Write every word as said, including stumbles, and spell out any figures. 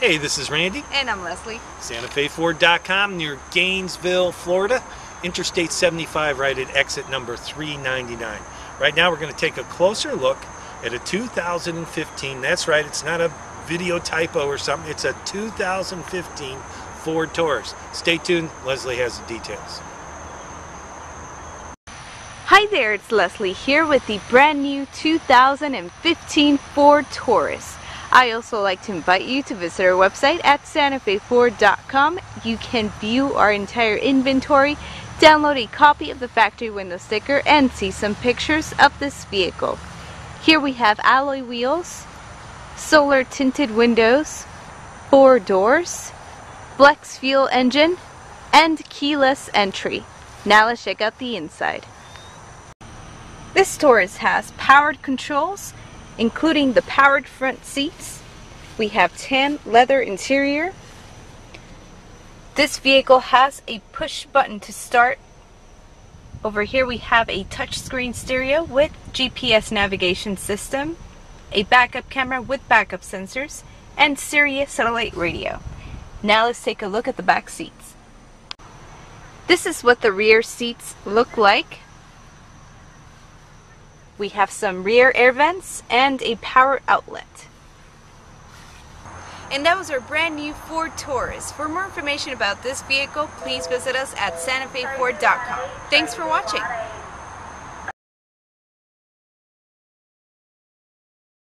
Hey, this is Randy. And I'm Leslie. Santa Fe Ford dot com near Gainesville, Florida. Interstate seventy-five right at exit number three ninety-nine. Right now we're going to take a closer look at a two thousand fifteen, that's right, it's not a video typo or something, it's a two thousand fifteen Ford Taurus. Stay tuned, Leslie has the details. Hi there, it's Leslie here with the brand new two thousand fifteen Ford Taurus. I also like to invite you to visit our website at Santa Fe Ford dot com. You can view our entire inventory, download a copy of the factory window sticker, and see some pictures of this vehicle. Here we have alloy wheels, solar tinted windows, four doors, flex fuel engine, and keyless entry. Now let's check out the inside. This Taurus has powered controls, including the powered front seats. We have tan leather interior. This vehicle has a push button to start. Over here we have a touchscreen stereo with G P S navigation system, a backup camera with backup sensors, and Sirius satellite radio. Now let's take a look at the back seats. This is what the rear seats look like. We have some rear air vents and a power outlet. And that was our brand new Ford Taurus. For more information about this vehicle, please visit us at Santa Fe Ford dot com. Thanks for watching.